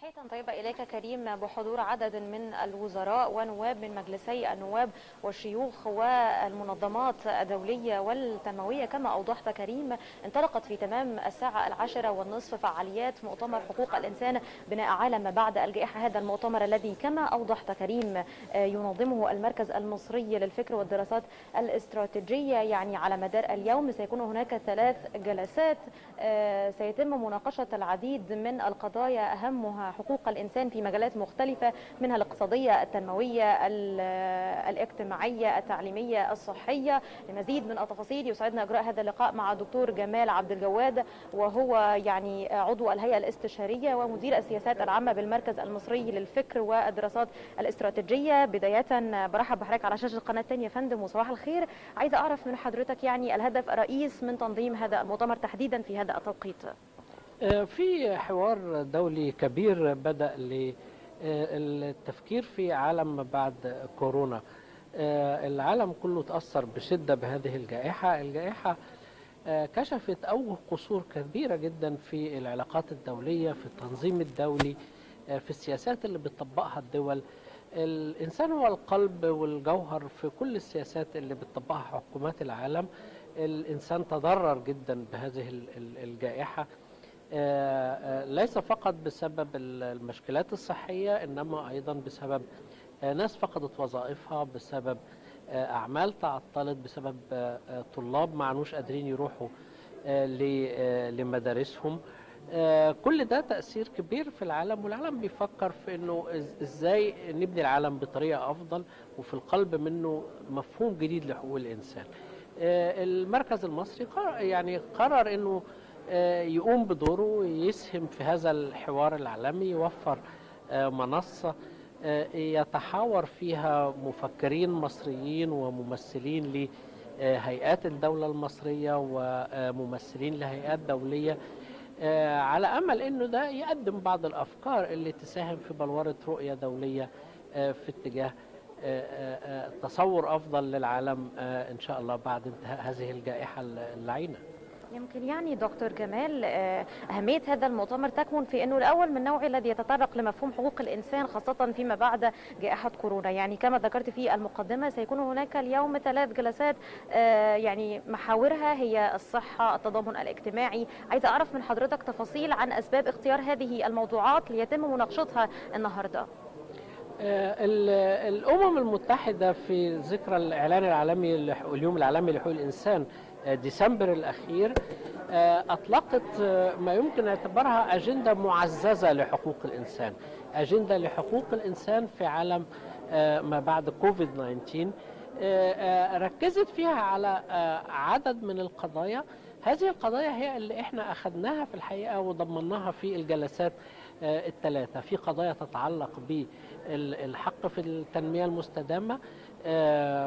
تحية طيبة إليك كريم بحضور عدد من الوزراء ونواب من مجلسي النواب والشيوخ والمنظمات الدولية والتنموية. كما أوضحت كريم انطلقت في تمام الساعة 10:30 فعاليات مؤتمر حقوق الإنسان بناء عالم بعد الجائحة. هذا المؤتمر الذي كما أوضحت كريم ينظمه المركز المصري للفكر والدراسات الاستراتيجية، يعني على مدار اليوم سيكون هناك 3 جلسات سيتم مناقشة العديد من القضايا أهمها حقوق الإنسان في مجالات مختلفة منها الاقتصادية، التنموية، الاجتماعية، التعليمية، الصحية. لمزيد من التفاصيل يسعدنا إجراء هذا اللقاء مع الدكتور جمال عبد الجواد، وهو يعني عضو الهيئة الاستشارية ومدير السياسات العامة بالمركز المصري للفكر والدراسات الاستراتيجية. بداية برحب بحضرتك على شاشة القناة الثانية يا فندم وصباح الخير. عايزة أعرف من حضرتك يعني الهدف الرئيس من تنظيم هذا المؤتمر تحديدا في هذا التوقيت. في حوار دولي كبير بدأ للتفكير في عالم بعد كورونا. العالم كله تأثر بشدة بهذه الجائحة. الجائحة كشفت أوجه قصور كبيرة جدا في العلاقات الدولية، في التنظيم الدولي، في السياسات اللي بتطبقها الدول. الإنسان هو القلب والجوهر في كل السياسات اللي بتطبقها حكومات العالم. الإنسان تضرر جدا بهذه الجائحة، ليس فقط بسبب المشكلات الصحية، إنما أيضا بسبب ناس فقدت وظائفها، بسبب أعمال تعطلت، بسبب طلاب ما كانوش قادرين يروحوا لمدارسهم. كل ده تأثير كبير في العالم، والعالم بيفكر في إنه إزاي نبني العالم بطريقة أفضل، وفي القلب منه مفهوم جديد لحقوق الإنسان. المركز المصري قرر إنه يقوم بدوره، يسهم في هذا الحوار العالمي، يوفر منصة يتحاور فيها مفكرين مصريين وممثلين لهيئات الدولة المصرية وممثلين لهيئات دولية، على أمل أنه ده يقدم بعض الأفكار اللي تساهم في بلورة رؤية دولية في اتجاه تصور أفضل للعالم إن شاء الله بعد انتهاء هذه الجائحة اللعينة. يمكن يعني دكتور جمال أهمية هذا المؤتمر تكمن في أنه الأول من نوعه الذي يتطرق لمفهوم حقوق الإنسان خاصة فيما بعد جائحة كورونا. يعني كما ذكرت في المقدمة سيكون هناك اليوم 3 جلسات يعني محاورها هي الصحة، التضامن الاجتماعي. عايزة أعرف من حضرتك تفاصيل عن أسباب اختيار هذه الموضوعات ليتم مناقشتها النهاردة. الأمم المتحدة في ذكرى الإعلان العالمي اليوم العالمي لحقوق الإنسان ديسمبر الأخير أطلقت ما يمكن اعتبارها أجندة معززة لحقوق الإنسان، أجندة لحقوق الإنسان في عالم ما بعد كوفيد 19. ركزت فيها على عدد من القضايا. هذه القضايا هي اللي احنا أخذناها في الحقيقة وضمناها في الجلسات ال3. في قضايا تتعلق بالحق في التنمية المستدامة،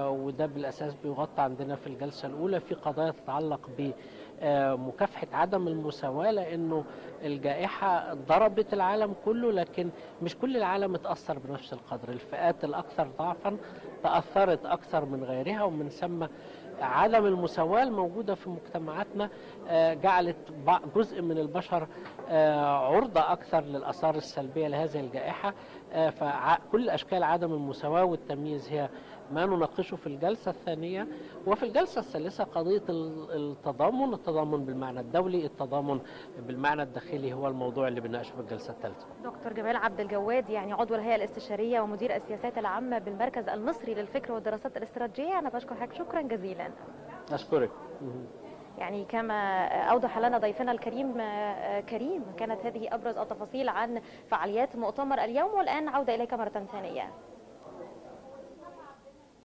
وده بالأساس بيغطى عندنا في الجلسة الأولى. في قضايا تتعلق بمكافحة عدم المساواة، لأنه الجائحة ضربت العالم كله لكن مش كل العالم اتأثر بنفس القدر. الفئات الأكثر ضعفا تأثرت أكثر من غيرها، ومن ثم عدم المساواة الموجودة في مجتمعاتنا جعلت جزء من البشر عرضة أكثر للآثار السلبية لهذه الجائحة. فكل أشكال عدم المساواة والتمييز هي ما نناقشه في الجلسة الثانية. وفي الجلسة الثالثة قضية التضامن، التضامن بالمعنى الدولي، التضامن بالمعنى الداخلي هو الموضوع اللي بنناقشه في الجلسة الثالثة. دكتور جمال عبد الجواد يعني عضو الهيئة الاستشارية ومدير السياسات العامة بالمركز المصري للفكر والدراسات الاستراتيجية، أنا بشكرك شكرا جزيلا. أشكرك. يعني كما أوضح لنا ضيفنا الكريم كريم كانت هذه أبرز التفاصيل عن فعاليات مؤتمر اليوم، والآن عودة إليك مرة ثانية.